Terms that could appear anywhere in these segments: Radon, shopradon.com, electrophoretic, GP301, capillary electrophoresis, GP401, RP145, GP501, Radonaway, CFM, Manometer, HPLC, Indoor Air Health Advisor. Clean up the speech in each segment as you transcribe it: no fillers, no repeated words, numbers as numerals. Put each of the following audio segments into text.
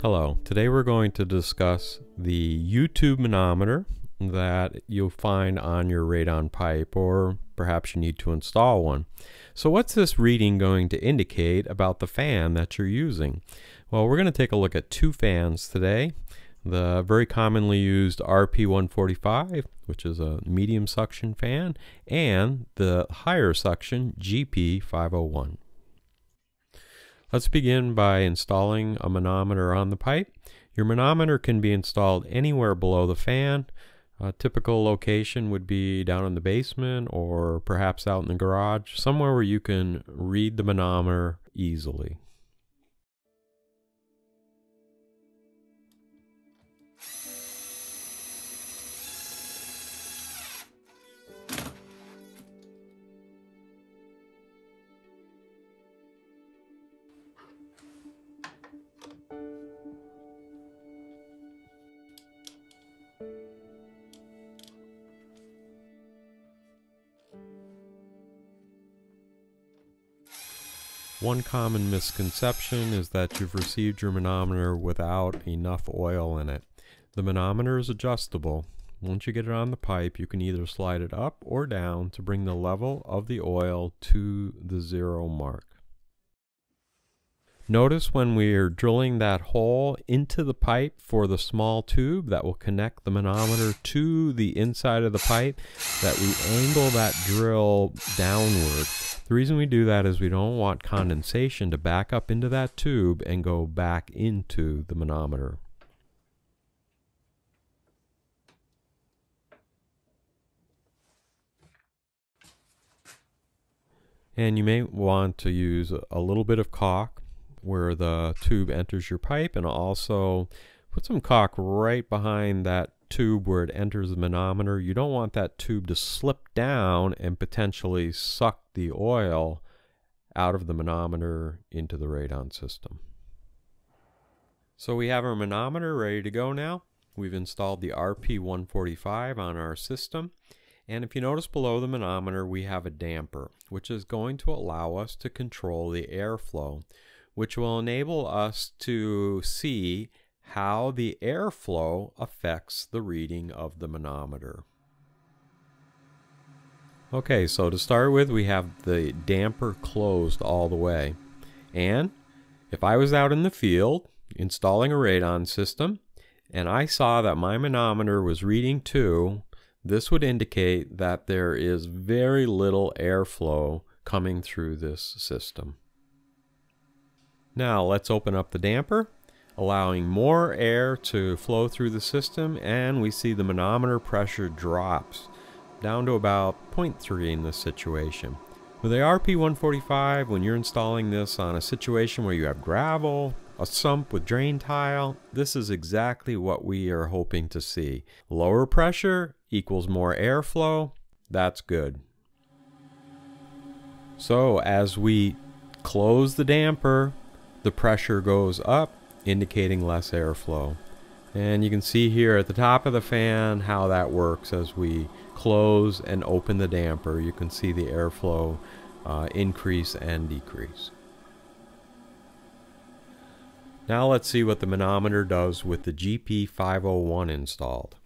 Hello, today we're going to discuss the U-tube manometer that you'll find on your radon pipe, or perhaps you need to install one. So what's this reading going to indicate about the fan that you're using? Well, we're going to take a look at two fans today. The very commonly used RP145, which is a medium suction fan, and the higher suction GP501. Let's begin by installing a manometer on the pipe. Your manometer can be installed anywhere below the fan. A typical location would be down in the basement or perhaps out in the garage, somewhere where you can read the manometer easily. One common misconception is that you've received your manometer without enough oil in it. The manometer is adjustable. Once you get it on the pipe, you can either slide it up or down to bring the level of the oil to the zero mark. Notice when we are drilling that hole into the pipe for the small tube that will connect the manometer to the inside of the pipe, that we angle that drill downward. The reason we do that is we don't want condensation to back up into that tube and go back into the manometer. And you may want to use a little bit of caulk where the tube enters your pipe, and also put some caulk right behind that tube where it enters the manometer. You don't want that tube to slip down and potentially suck the oil out of the manometer into the radon system. So we have our manometer ready to go now. We've installed the RP145 on our system, and if you notice below the manometer we have a damper, which is going to allow us to control the airflow, which will enable us to see how the airflow affects the reading of the manometer. Okay, so to start with, we have the damper closed all the way. And if I was out in the field installing a radon system and I saw that my manometer was reading 2, this would indicate that there is very little airflow coming through this system. Now let's open up the damper, allowing more air to flow through the system, and we see the manometer pressure drops down to about 0.3 in this situation. With the RP145, when you're installing this on a situation where you have gravel, a sump with drain tile, this is exactly what we are hoping to see. Lower pressure equals more airflow. That's good. So as we close the damper, the pressure goes up, indicating less airflow. And you can see here at the top of the fan how that works. As we close and open the damper, you can see the airflow increase and decrease. Now let's see what the manometer does with the GP501 installed.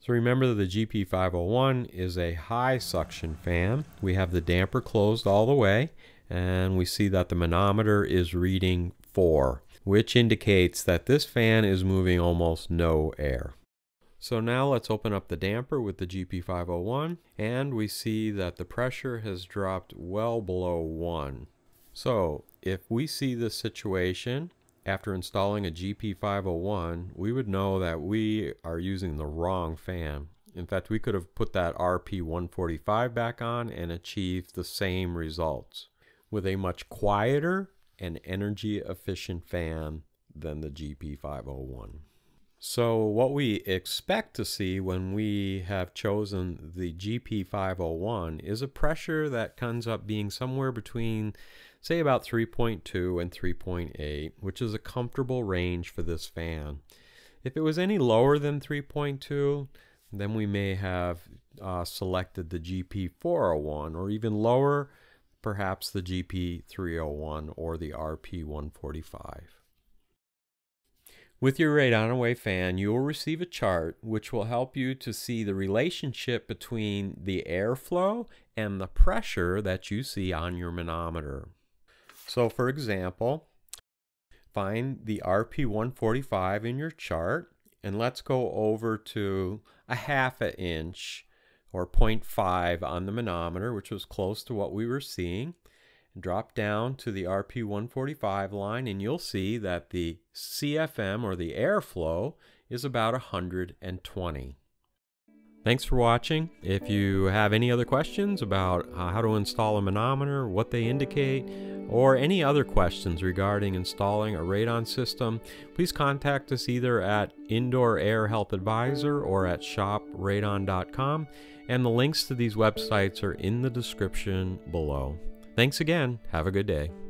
So remember that the GP501 is a high suction fan. We have the damper closed all the way, and we see that the manometer is reading 4, which indicates that this fan is moving almost no air. So now let's open up the damper with the GP501, and we see that the pressure has dropped well below 1. So if we see this situation after installing a GP501, we would know that we are using the wrong fan. In fact, we could have put that RP145 back on and achieved the same results with a much quieter and energy efficient fan than the GP501. So what we expect to see when we have chosen the GP501 is a pressure that comes up being somewhere between, say, about 3.2 and 3.8, which is a comfortable range for this fan. If it was any lower than 3.2, then we may have selected the GP401, or even lower, perhaps the GP301 or the RP145. With your Radonaway fan, you will receive a chart which will help you to see the relationship between the airflow and the pressure that you see on your manometer. So for example, find the RP145 in your chart, and let's go over to a half an inch or 0.5 on the manometer, which was close to what we were seeing. Drop down to the RP145 line and you'll see that the CFM, or the airflow, is about 120. Thanks for watching. If you have any other questions about how to install a manometer, what they indicate, or any other questions regarding installing a radon system, please contact us either at Indoor Air Health Advisor or at shopradon.com, and the links to these websites are in the description below. Thanks again. Have a good day.